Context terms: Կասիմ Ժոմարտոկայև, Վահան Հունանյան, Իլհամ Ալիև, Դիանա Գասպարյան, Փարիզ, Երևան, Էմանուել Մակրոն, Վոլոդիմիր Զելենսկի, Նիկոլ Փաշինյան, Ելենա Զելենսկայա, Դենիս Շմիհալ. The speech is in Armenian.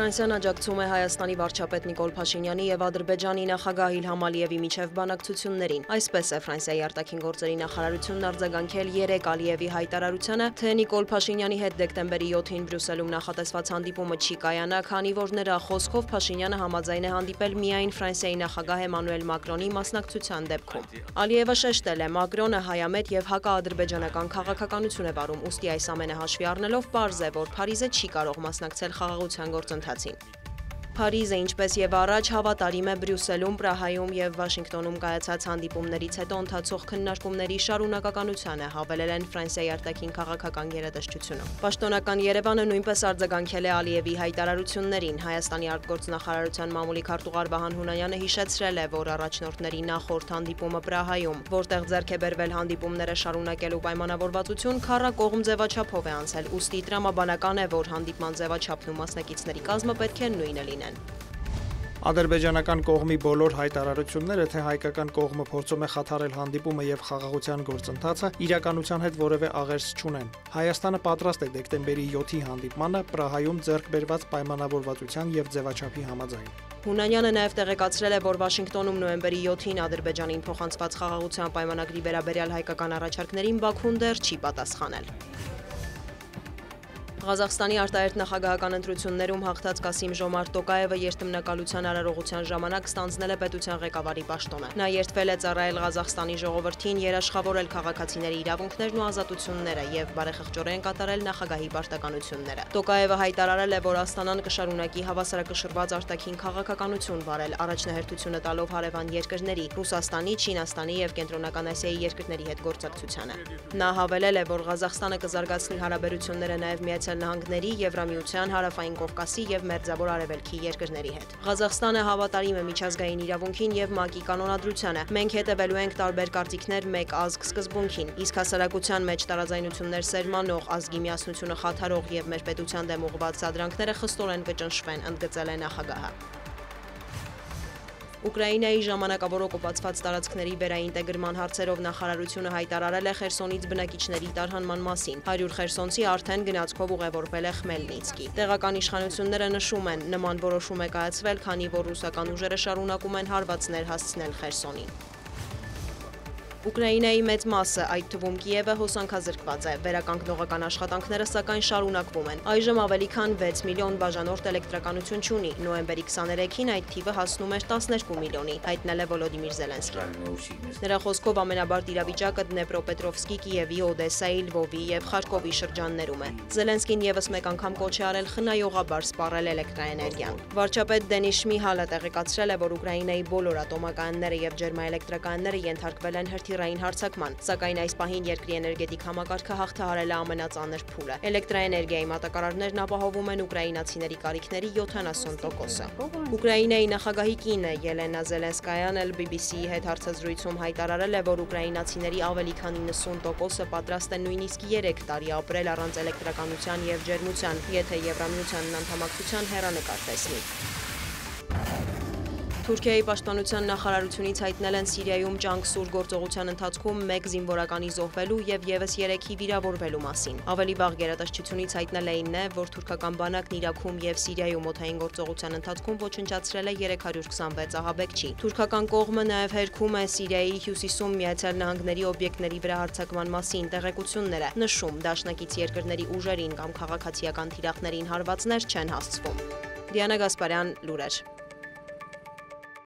Ֆրանսիան աջակցում է Հայաստանի վարչապետ Նիկոլ Փաշինյանի եւ Ադրբեջանի նախագահ Իլհամ Ալիևի միջև բանակցություններին։ Այսպես է Ֆրանսիայի արտաքին գործերի նախարարությունն արձագանքել 3 Ալիևի հայտարարությանը, թե Նիկոլ Փաշինյանի հետ դեկտեմբերի 7-ին Բրյուսելում նախատեսված հանդիպումը չի կայանա, քանի որ նրա խոսքով Փաշինյանը համաձայն է հանդիպել միայն Ֆրանսիայի նախագահ Էմանուել Մակրոնի մասնակցության դեպքում։ Ալիևը շեշտել է, Մակրոնը հայամետ եւ հակաադրբեջանական քաղաքականություն է վարում, ուստի այս ամենը հաշվի առնելով պարզ է, որ Փարիզը չի կարող մասնակցել խաղաղության գործընթացին։ Փարիզը, ինչպես եւ առաջ, հավատարիմ է Բրյուսելում, Պրահայում եւ Վաշինգտոնում կայացած հանդիպումներից հետո ընթացող քննարկումների շարունակականությանը, հավելել են Ֆրանսիայի արտաքին քաղաքական գերատեսչությունում։ Պաշտոնական Երևանը նույնպես արձագանքել է Ալիևի հայտարարություններին։ Հայաստանի արտգործնախարարության մամուլի քարտուղար Վահան Հունանյանը հիշեցրել է, որ առաջնորդների նախորդ հանդիպումը Պրահայում, որտեղ ձեռք է բերվել հանդիպումները շարունակելու պայմանավորվածություն, քառակողմ ձևաչափով է անցել, ուստի տրամաբանական է, որ հանդիպման ձևաչափն ու մասնակիցների կազմը պետք է նույնը լինեն։ Ադրբեջանական կողմի բոլոր հայտարարությունները, թե հայկական կողմը փորձում է խաթարել հանդիպումը եւ խաղաղության գործընթացը, իրականության հետ որևէ աղերս չունեն։ Հայաստանը պատրաստ է դեկտեմբերի 7-ի հանդիպմանը Պրահայում ձեռք բերված պայմանավորվածության եւ ձևաչափի համաձայն։ Հունանյանը նաև տեղեկացրել է, որ Վաշինգտոնում նոյեմբերի 7-ին Ադրբեջանին փոխանցված խաղաղության պայմանագրի վերաբերյալ հայկական առաջարկներին Բաքուն դեռ չի պատասխանել։ Ղազախստանի արտահերտ նախագահական ընտրություններում հաղթած Կասիմ Ժոմարտոկայևը երթմնակալության արարողության ժամանակ ստանձնել է պետության ղեկավարի պաշտոնը։ Նա երթվել է ծառայել Ղազախստանի ժողովրդին, երաշխավորել քաղաքացիների իրավունքներն ու ազատությունները եւ բարեխղճորեն կատարել նախագահի պարտականությունները։ Տոկայևը հայտարարել է, որ Աստանան կշարունակի հավասարակշռված արտաքին քաղաքականություն վարել, առաջնահերթությունը տալով հարևան երկրների՝ Ռուսաստանի, Չինաստանի եւ Կենտրոնական Ասիայի երկրների հետ գործակցությանը։ Նա հավելել է, որ Ղազախստանը կզարգացնի հարաբերությունները նաեւ Նահանգների, Եվրամիության, Հարավային Կովկասի և Մերձավոր Արևելքի երկրների հետ։ Ղազախստանը հավատարիմ է միջազգային իրավունքին և ՄԱԿ-ի կանոնադրությանը։ Մենք հետևելու ենք տարբեր կարծիքներ մեկ ազգ սկզբունքին, իսկ հասարակության մեջ տարաձայնություններ սերմանող, ազգի միասնությունը խաթարող և մեր պետության դեմ ուղղված սադրանքները խստորեն կճնշվեն, ընդգծել է նախագահը։ Ուկրաինայի ժամանակավոր օկուպացված տարածքների վերաինտեգրման հարցերով նախարարությունը հայտարարել է Խերսոնից բնակիչների տարհանման մասին։ 100 խերսոնցի արդեն գնացքով ուղևորվել է Խմելնիցկի։ Տեղական իշխանությունները նշում են, նման որոշում է կայացվել, քանի որ ռուսական ուժերը շարունակում են հարվածներ հասցնել Խերսոնին։ Ուկրաինայի մեծ մասը, այդ թվում Կիևը, հոսանքազրկված է։ Վերականգնողական աշխատանքները սակայն շարունակվում են։ Այժմ ավելի քան 6 միլիոն բաժանորդ էլեկտրականություն չունի։ Նոյեմբերի 23-ին այդ թիվը հասնում էր 12 միլիոնի, հայտնել է Վոլոդիմիր Զելենսկին։ Նրա խոսքով ամենաբարդ իրավիճակը Դնեպրոպետրովսկի, Կիևի, Օդեսայի, Լվովի եւ Խարկովի շրջաններում է։ Զելենսկին եւս մեկ անգամ կոչ է արել խնայողաբար սպառել էլեկտրաէներգիան։ Վարչապետ Դենիս Շմիհալը տեղեկացրել է, որ Ուկրաինայի բոլոր ատոմակայանները եւ ջերմաէլեկտրականները ենթարկվել են թիրային հարցակման, սակայն այս պահին երկրի էներգետիկ համակարգը հաղթահարել է ամենածանր փուլը։ Էլեկտրաէներգիայի մատակարարներն ապահովում են ուկրաինացիների կարիքների 70%-ը։ Ուկրաինայի նախագահի կինը Ելենա Զելենսկայանն էլ BBC-ի հետ հարցազրույցում հայտարարել է, որ ուկրաինացիների ավելի քան 90%-ը պատրաստ է նույնիսկ 3 տարի ապրել առանց էլեկտրականության եւ ջերմության, եթե Եվրամիության անդամակցության հեռանկար տեսնի։ Թուրքիայի պաշտպանության նախարարությունից հայտնել են Սիրիայում ճանկսուր գործողության ընթացքում 1 զինվորականի զոհվելու եւ եւս 3-ի վիրավորվելու մասին։ Ավելի վաղ գերատեսչությունից հայտնել էին, որ թուրքական բանակն Իրաքում եւ Սիրիայում օթային գործողության ընթացքում ոչնչացրել է 326 ահաբեկչի։ Թուրքական կողմը նաեւ հերքում է Սիրիայի հյուսիսում Միացյալ Նահանգների օբյեկտների վրա հարձակման մասին տեղեկությունները, նշում՝ դաշնակից երկրների ուժերին կամ քաղաքացիական թիրախներին հարվածներ չեն հասցվում։ Դիանա Գասպարյան, լուրեր։